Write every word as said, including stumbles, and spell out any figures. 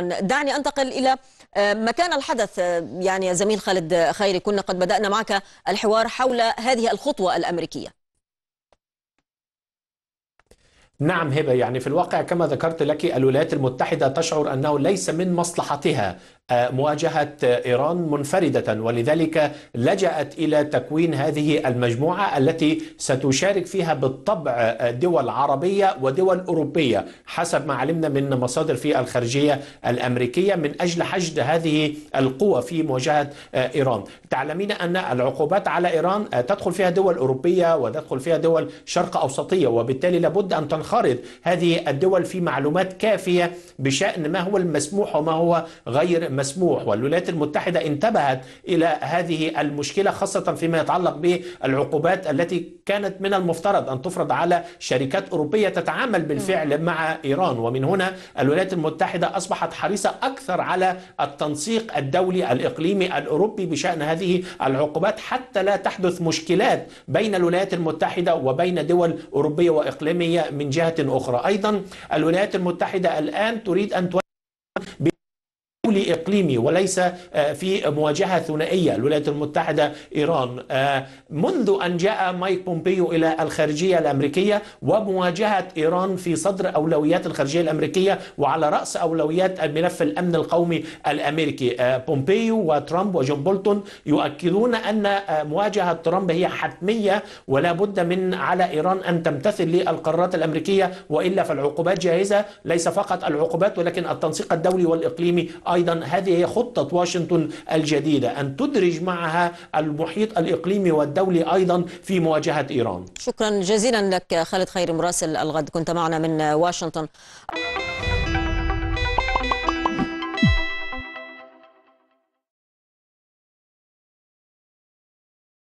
دعني أنتقل إلى مكان الحدث. يعني يا زميل خالد خيري، كنا قد بدأنا معك الحوار حول هذه الخطوة الأمريكية. نعم هبة، يعني في الواقع كما ذكرت لك الولايات المتحدة تشعر أنه ليس من مصلحتها مواجهة إيران منفردة، ولذلك لجأت إلى تكوين هذه المجموعة التي ستشارك فيها بالطبع دول عربية ودول أوروبية حسب ما علمنا من مصادر في الخارجية الأمريكية، من أجل حشد هذه القوة في مواجهة إيران. تعلمين أن العقوبات على إيران تدخل فيها دول أوروبية وتدخل فيها دول شرق أوسطية، وبالتالي لابد أن تنخرط هذه الدول في معلومات كافية بشأن ما هو المسموح وما هو غير مسموح. والولايات المتحدة انتبهت إلى هذه المشكلة، خاصة فيما يتعلق بالعقوبات التي كانت من المفترض أن تفرض على شركات أوروبية تتعامل بالفعل مع إيران. ومن هنا الولايات المتحدة أصبحت حريصة أكثر على التنسيق الدولي الإقليمي الأوروبي بشأن هذه العقوبات، حتى لا تحدث مشكلات بين الولايات المتحدة وبين دول أوروبية وإقليمية من جهة أخرى. أيضا الولايات المتحدة الآن تريد أن توجه إقليمي وليس في مواجهة ثنائية الولايات المتحدة إيران. منذ أن جاء مايك بومبيو إلى الخارجية الأمريكية ومواجهة إيران في صدر أولويات الخارجية الأمريكية وعلى رأس أولويات الملف الأمن القومي الأمريكي، بومبيو وترامب وجون بولتون يؤكدون أن مواجهة ترامب هي حتمية ولا بد من على إيران أن تمتثل للقرارات الأمريكية، وإلا فالعقوبات جاهزة. ليس فقط العقوبات ولكن التنسيق الدولي والإقليمي أيضا. هذه هي خطة واشنطن الجديدة، أن تدرج معها المحيط الإقليمي والدولي أيضا في مواجهة إيران. شكرا جزيلا لك خالد خيري مراسل الغد، كنت معنا من واشنطن.